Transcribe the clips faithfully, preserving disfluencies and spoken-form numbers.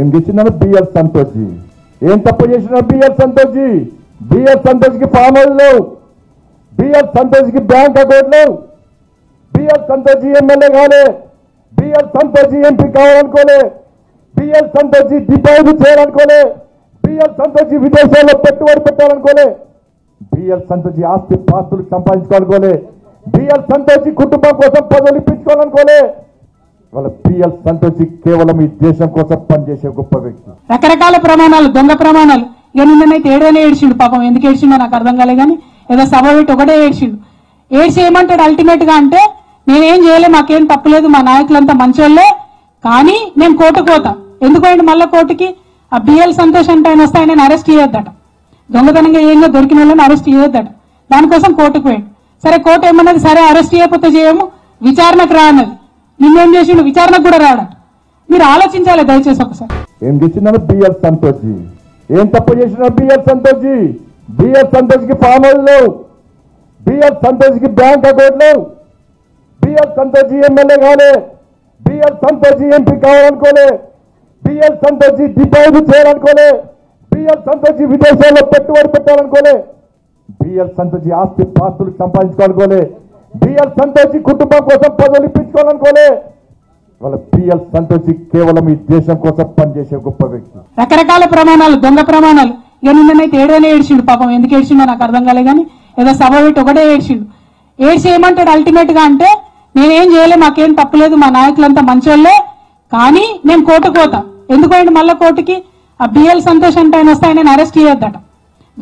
ఏం చేసినారు? BL Santosh G ఏం తప్పు చేసినారు? బిఎల్ సంతోష్ జీ బిఎల్ సంతోష్ కి ఫామ్ హౌస్ లేవు, బిఎల్ సంతోష్ కి బ్యాంక్ అకౌంట్ లేవు, బిఎల్ సంతోష్ జీ ఎమ్మెల్యే కాలే, బిఎల్ సంతోష్ జీ ఎంపీ కావాలనుకోలే, బిఎల్ సంతోష్ జీ డిపాజిట్ చేయాలనుకోలే, బిఎల్ సంతోష్ జీ విదేశాల్లో పెట్టుబడి పెట్టాలనుకోలే, బిఎల్ సంతోష్ జీ ఆస్తి పాస్తులు సంపాదించుకోవాలనుకోలే, బిఎల్ సంతోష్ జీ కుటుంబం కోసం పదవులు ఇప్పించుకోవాలనుకోలే. వాళ్ళ బిఎల్ సంతోష్ జీ కేవలం ఈ దేశం కోసం పనిచేసే గొప్ప వ్యక్తి. రకరకాల ప్రమాణాలు, దొంగ ప్రమాణాలు. ఎన్నైతే ఏడోనే ఏడ్చిండు, పాపం ఎందుకు ఏడ్చిండో నాకు అర్థం కాలే, కానీ ఏదో సభ పెట్టి ఒకటే ఏడ్చిండు. ఏడ్చి ఏమంటాడు అల్టిమేట్ గా అంటే, నేనేం చేయలే, మాకేం తప్పులేదు, మా నాయకులంతా మంచోళ్ళే, కానీ నేను కోర్టుకు పోతా. ఎందుకంటే మళ్ళీ కోర్టుకి ఆ బిఎల్ సంతోష్ అంటే ఆయన వస్తే ఆయనను అరెస్ట్ చేయొద్దట, దొంగతనంగా ఏంగా దొరికిన వాళ్ళని అరెస్ట్ చేయొద్దట, దానికోసం కోర్టుకు పోయాడు. సరే కోర్టు ఏమన్నది, సరే అరెస్ట్ చేయకపోతే చేయము, విచారణకు రా అన్నది. నిన్నేం చేసిండు? విచారణకు కూడా రావడం. మీరు ఆలోచించాలి దయచేసి ఒకసారి. ఏం చేసినారు? బిఎల్ సంతోష్ జీ ఏం తప్పు చేసినారు? బిఎల్ సంతోష్ జీ బిఎల్ సంతోష్ కి ఫామ్ హౌస్ లేవు, బిఎల్ సంతోష్ కి బ్యాంక్ అకౌంట్ లేవు, బిఎల్ సంతోష్ జీ ఎమ్మెల్యే కాలే, బిఎల్ సంతోష్ జీ ఎంపీ కావాలనుకోలే, బిఎల్ సంతోష్ జీ డిపాజిట్ చేయాలనుకోలే, బిఎల్ సంతోష్ జీ విదేశాల్లో పెట్టుబడి పెట్టాలనుకోలే, బిఎల్ సంతోష్ జీ ఆస్తి పాస్తులు సంపాదించుకోవాలనుకోలే, బిఎల్ సంతోష్ జీ కుటుంబం కోసం పదవులు ఇప్పించుకోవాలనుకోలే. వాళ్ళ బిఎల్ సంతోష్ జీ కేవలం ఈ దేశం కోసం పనిచేసే గొప్ప వ్యక్తి. రకరకాల ప్రమాణాలు, దొంగ ప్రమాణాలు. ఎన్నైతే ఏడోనే ఏడ్చిండు, పాపం ఎందుకు ఏడ్చిండో నాకు అర్థం కాలే, కానీ ఏదో సభ పెట్టి ఒకటే ఏడ్చిండు. ఏడ్చి ఏమంటాడు అల్టిమేట్ గా అంటే, నేనేం చేయలే, మాకేం తప్పులేదు, మా నాయకులంతా మంచోళ్ళే, కానీ నేను కోర్టుకు పోతా. ఎందుకంటే మళ్ళీ కోర్టుకి ఆ బిఎల్ సంతోష్ అంటే ఆయన వస్తే ఆయనను అరెస్ట్ చేయొద్దట,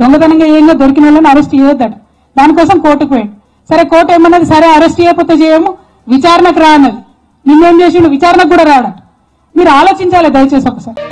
దొంగతనంగా ఏంగా దొరికిన వాళ్ళని అరెస్ట్ చేయొద్దట, దానికోసం కోర్టుకు పోయాడు. సరే కోర్టు ఏమన్నది, సరే అరెస్ట్ చేయకపోతే చేయము, విచారణకు రా అన్నది. నిన్నేం చేసిండు? విచారణకు కూడా రావడం. మీరు ఆలోచించాలి దయచేసి ఒకసారి.